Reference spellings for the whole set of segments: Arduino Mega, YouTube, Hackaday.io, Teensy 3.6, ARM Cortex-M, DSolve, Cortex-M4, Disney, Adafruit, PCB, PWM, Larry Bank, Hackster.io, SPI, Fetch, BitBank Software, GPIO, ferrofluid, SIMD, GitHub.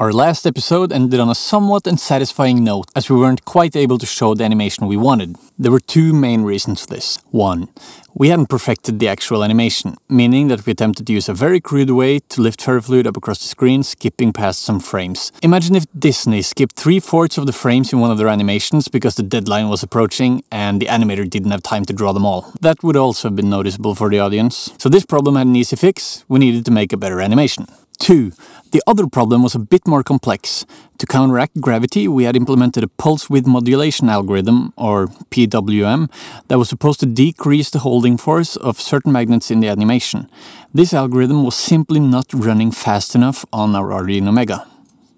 our last episode ended on a somewhat unsatisfying note, as we weren't quite able to show the animation we wanted. There were two main reasons for this. One, we hadn't perfected the actual animation, meaning that we attempted to use a very crude way to lift ferrofluid up across the screen, skipping past some frames. Imagine if Disney skipped 3/4 of the frames in one of their animations because the deadline was approaching and the animator didn't have time to draw them all. That would also have been noticeable for the audience. So this problem had an easy fix. We needed to make a better animation. 2. The other problem was a bit more complex. To counteract gravity, we had implemented a pulse width modulation algorithm, or PWM, that was supposed to decrease the holding force of certain magnets in the animation. This algorithm was simply not running fast enough on our Arduino Mega.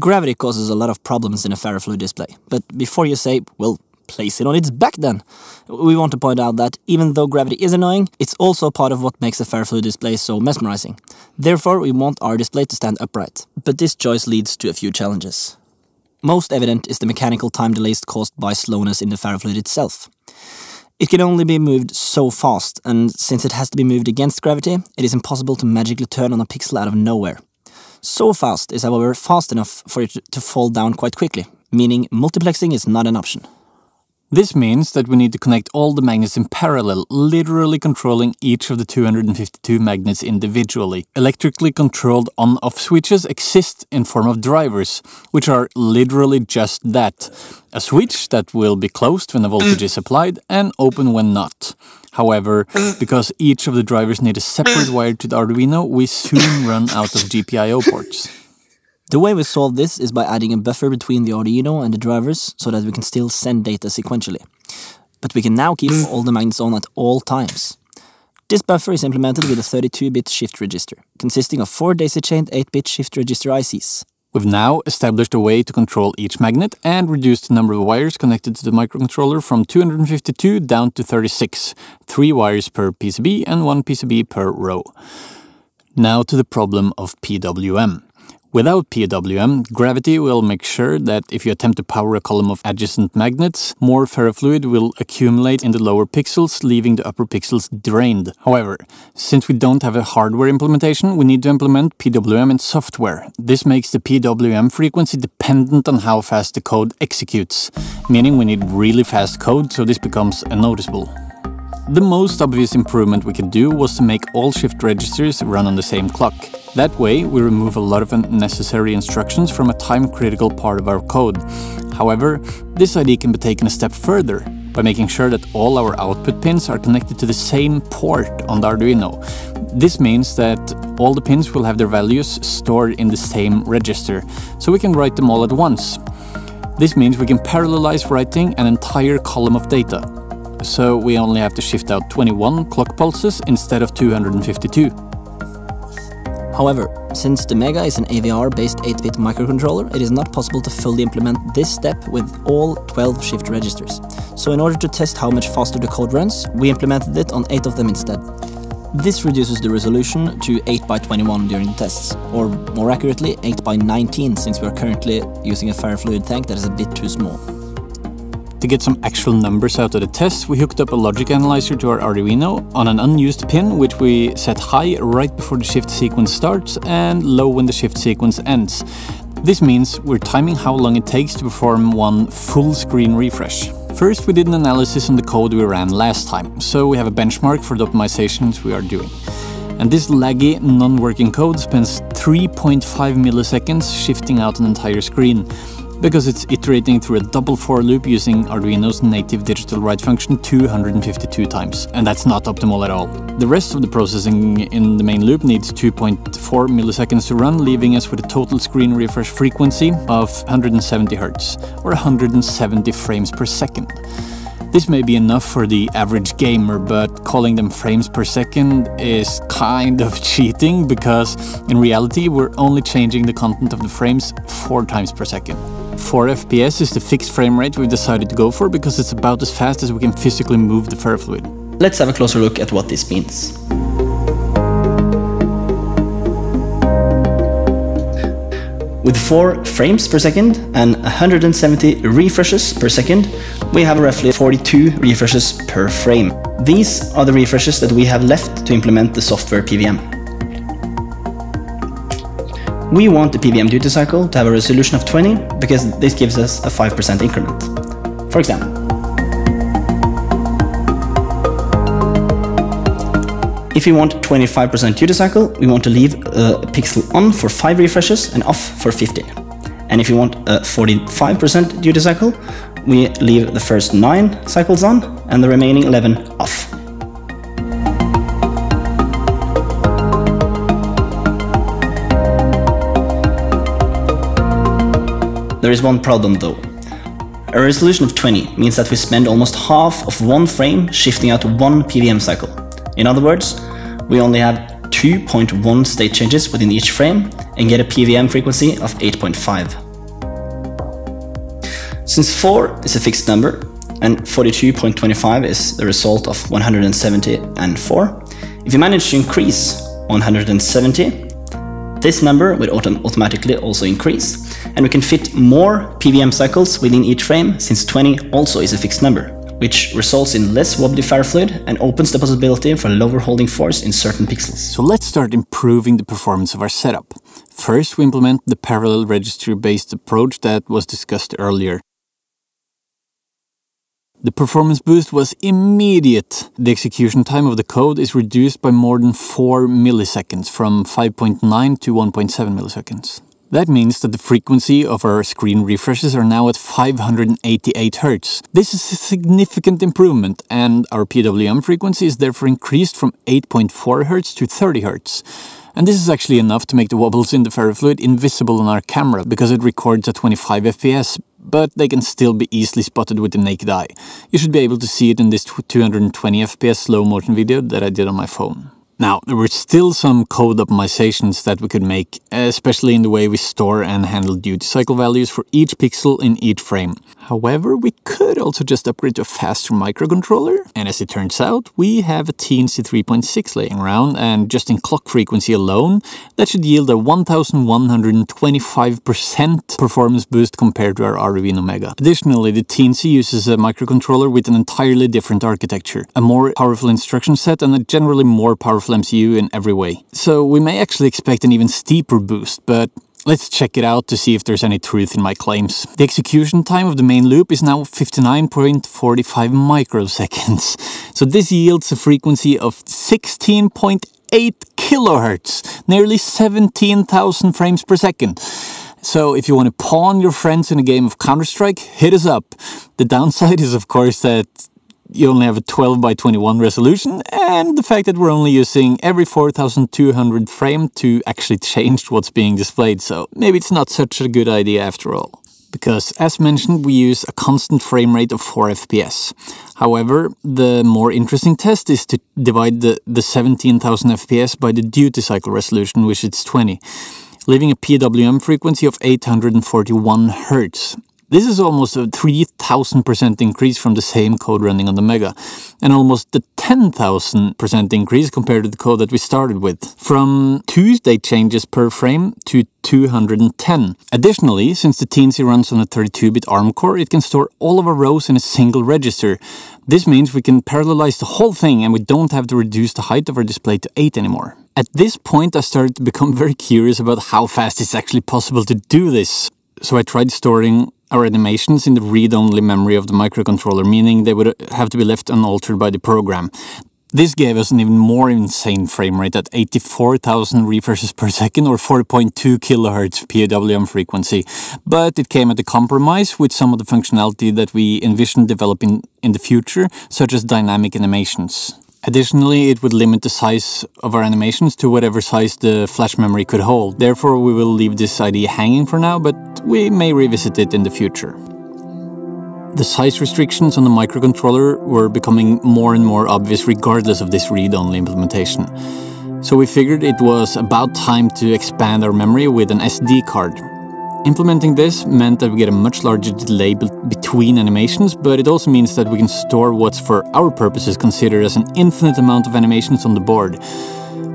Gravity causes a lot of problems in a ferrofluid display, but before you say, well, place it on its back then. We want to point out that even though gravity is annoying, it's also part of what makes a ferrofluid display so mesmerizing. Therefore, we want our display to stand upright. But this choice leads to a few challenges. Most evident is the mechanical time delays caused by slowness in the ferrofluid itself. It can only be moved so fast, and since it has to be moved against gravity, it is impossible to magically turn on a pixel out of nowhere. So fast is, however, fast enough for it to fall down quite quickly, meaning multiplexing is not an option. This means that we need to connect all the magnets in parallel, literally controlling each of the 252 magnets individually. Electrically controlled on-off switches exist in form of drivers, which are literally just that. A switch that will be closed when a voltage is applied and open when not. However, because each of the drivers need a separate wire to the Arduino, we soon run out of GPIO ports. The way we solve this is by adding a buffer between the Arduino and the drivers so that we can still send data sequentially. But we can now keep all the magnets on at all times. This buffer is implemented with a 32-bit shift register, consisting of 4 daisy-chained 8-bit shift register ICs. We've now established a way to control each magnet and reduced the number of wires connected to the microcontroller from 252 down to 36, 3 wires per PCB and 1 PCB per row. Now to the problem of PWM. Without PWM, gravity will make sure that if you attempt to power a column of adjacent magnets, more ferrofluid will accumulate in the lower pixels, leaving the upper pixels drained. However, since we don't have a hardware implementation, we need to implement PWM in software. This makes the PWM frequency dependent on how fast the code executes, meaning we need really fast code, so this becomes unnoticeable. The most obvious improvement we could do was to make all shift registers run on the same clock. That way, we remove a lot of unnecessary instructions from a time-critical part of our code. However, this idea can be taken a step further by making sure that all our output pins are connected to the same port on the Arduino. This means that all the pins will have their values stored in the same register, so we can write them all at once. This means we can parallelize writing an entire column of data. So we only have to shift out 21 clock pulses instead of 252. However, since the Mega is an AVR-based 8-bit microcontroller, it is not possible to fully implement this step with all 12 shift registers. So in order to test how much faster the code runs, we implemented it on 8 of them instead. This reduces the resolution to 8x21 during the tests, or more accurately 8x19, since we are currently using a ferrofluid tank that is a bit too small. To get some actual numbers out of the tests, we hooked up a logic analyzer to our Arduino on an unused pin, which we set high right before the shift sequence starts and low when the shift sequence ends. This means we're timing how long it takes to perform one full screen refresh. First, we did an analysis on the code we ran last time, so we have a benchmark for the optimizations we are doing. And this laggy, non-working code spends 3.5 milliseconds shifting out an entire screen, because it's iterating through a double for loop using Arduino's native digital write function 252 times, and that's not optimal at all. The rest of the processing in the main loop needs 2.4 milliseconds to run, leaving us with a total screen refresh frequency of 170 Hz, or 170 frames per second. This may be enough for the average gamer, but calling them frames per second is kind of cheating, because in reality we're only changing the content of the frames 4 times per second. 4 FPS is the fixed frame rate we've decided to go for because it's about as fast as we can physically move the ferrofluid. Let's have a closer look at what this means. With 4 frames per second and 170 refreshes per second, we have roughly 42 refreshes per frame. These are the refreshes that we have left to implement the software PWM. We want the PWM duty cycle to have a resolution of 20 because this gives us a 5% increment. For example, if we want 25% duty cycle, we want to leave a pixel on for 5 refreshes and off for 50. And if you want a 45% duty cycle, we leave the first 9 cycles on and the remaining 11 off. There is one problem though. A resolution of 20 means that we spend almost half of one frame shifting out one PWM cycle. In other words, we only have 2.1 state changes within each frame and get a PWM frequency of 8.5. Since 4 is a fixed number and 42.25 is the result of 170 and 4, if you manage to increase 170, this number would automatically also increase, and we can fit more PWM cycles within each frame since 20 also is a fixed number, which results in less wobbly ferrofluid and opens the possibility for lower holding force in certain pixels. So let's start improving the performance of our setup. First, we implement the parallel registry-based approach that was discussed earlier. The performance boost was immediate. The execution time of the code is reduced by more than 4 milliseconds, from 5.9 to 1.7 milliseconds. That means that the frequency of our screen refreshes are now at 588 Hz. This is a significant improvement, and our PWM frequency is therefore increased from 8.4 Hz to 30 Hz. And this is actually enough to make the wobbles in the ferrofluid invisible on our camera, because it records at 25 FPS, but they can still be easily spotted with the naked eye. You should be able to see it in this 220 FPS slow motion video that I did on my phone. Now, there were still some code optimizations that we could make, especially in the way we store and handle duty cycle values for each pixel in each frame. However, we could also just upgrade to a faster microcontroller, and as it turns out, we have a Teensy 3.6 laying around, and just in clock frequency alone, that should yield a 1125% performance boost compared to our Arduino Mega. Additionally, the Teensy uses a microcontroller with an entirely different architecture, a more powerful instruction set, and a generally more powerful MCU in every way. So we may actually expect an even steeper boost, but let's check it out to see if there's any truth in my claims. The execution time of the main loop is now 59.45 microseconds. So this yields a frequency of 16.8 kilohertz, nearly 17,000 frames per second. So if you want to pawn your friends in a game of Counter-Strike, hit us up. The downside is, of course, that you only have a 12x21 resolution, and the fact that we're only using every 4,200 frame to actually change what's being displayed, so maybe it's not such a good idea after all. Because, as mentioned, we use a constant frame rate of 4 FPS. However, the more interesting test is to divide the 17,000 FPS by the duty cycle resolution, which is 20, leaving a PWM frequency of 841 Hz. This is almost a 3,000% increase from the same code running on the Mega, and almost a 10,000% increase compared to the code that we started with, from 2 state changes per frame to 210. Additionally, since the Teensy runs on a 32-bit ARM core, it can store all of our rows in a single register. This means we can parallelize the whole thing, and we don't have to reduce the height of our display to 8 anymore. At this point, I started to become very curious about how fast it's actually possible to do this. So I tried storing our animations in the read-only memory of the microcontroller, meaning they would have to be left unaltered by the program. This gave us an even more insane frame rate at 84,000 refreshes per second, or 4.2 kilohertz PWM frequency. But it came at a compromise with some of the functionality that we envisioned developing in the future, such as dynamic animations. Additionally, it would limit the size of our animations to whatever size the flash memory could hold. Therefore, we will leave this idea hanging for now, but we may revisit it in the future. The size restrictions on the microcontroller were becoming more and more obvious regardless of this read-only implementation. So we figured it was about time to expand our memory with an SD card. Implementing this meant that we get a much larger delay between animations, but it also means that we can store what's for our purposes considered as an infinite amount of animations on the board.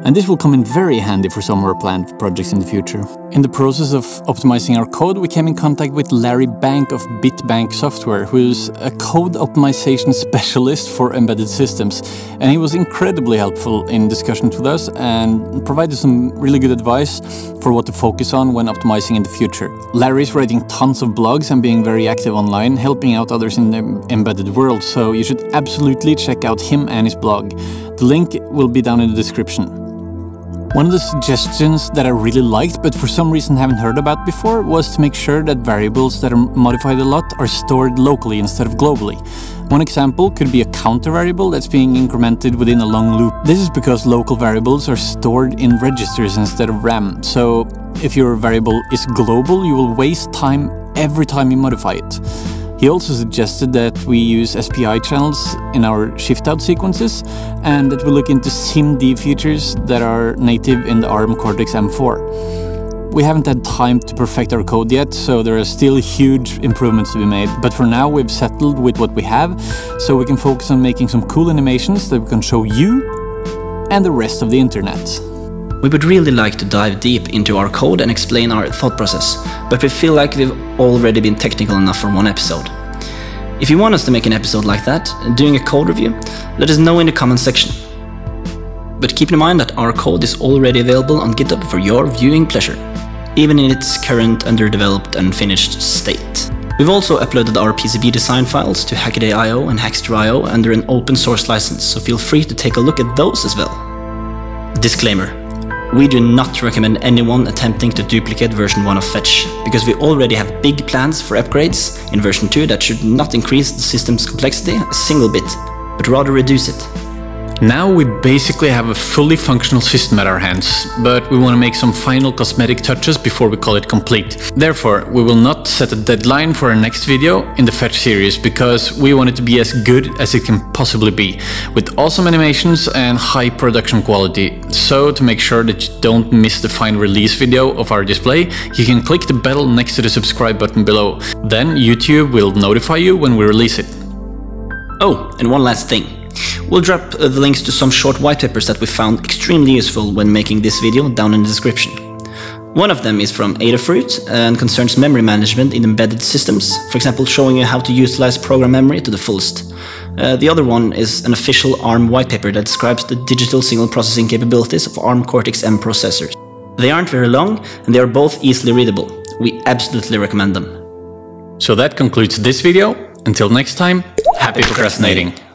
And this will come in very handy for some of our planned projects in the future. In the process of optimizing our code, we came in contact with Larry Bank of BitBank Software, who's a code optimization specialist for embedded systems. And he was incredibly helpful in discussions with us and provided some really good advice for what to focus on when optimizing in the future. Larry's writing tons of blogs and being very active online, helping out others in the embedded world, so you should absolutely check out him and his blog. The link will be down in the description. One of the suggestions that I really liked, but for some reason haven't heard about before, was to make sure that variables that are modified a lot are stored locally instead of globally. One example could be a counter variable that's being incremented within a long loop. This is because local variables are stored in registers instead of RAM, so if your variable is global, you will waste time every time you modify it. He also suggested that we use SPI channels in our shift-out sequences and that we look into SIMD features that are native in the ARM Cortex-M4. We haven't had time to perfect our code yet, so there are still huge improvements to be made, but for now we've settled with what we have, so we can focus on making some cool animations that we can show you and the rest of the internet. We would really like to dive deep into our code and explain our thought process, but we feel like we've already been technical enough for one episode. If you want us to make an episode like that, doing a code review, let us know in the comments section. But keep in mind that our code is already available on GitHub for your viewing pleasure, even in its current underdeveloped and finished state. We've also uploaded our PCB design files to Hackaday.io and Hackster.io under an open source license, so feel free to take a look at those as well. Disclaimer. We do not recommend anyone attempting to duplicate version 1 of Fetch, because we already have big plans for upgrades in version 2 that should not increase the system's complexity a single bit, but rather reduce it. Now we basically have a fully functional system at our hands, but we want to make some final cosmetic touches before we call it complete. Therefore, we will not set a deadline for our next video in the Fetch series, because we want it to be as good as it can possibly be, with awesome animations and high production quality. So to make sure that you don't miss the final release video of our display, you can click the bell next to the subscribe button below. Then YouTube will notify you when we release it. Oh, and one last thing. We'll drop the links to some short white papers that we found extremely useful when making this video down in the description. One of them is from Adafruit and concerns memory management in embedded systems, for example showing you how to utilize program memory to the fullest. The other one is an official ARM white paper that describes the digital signal processing capabilities of ARM Cortex-M processors. They aren't very long, and they are both easily readable. We absolutely recommend them. So that concludes this video. Until next time, happy procrastinating!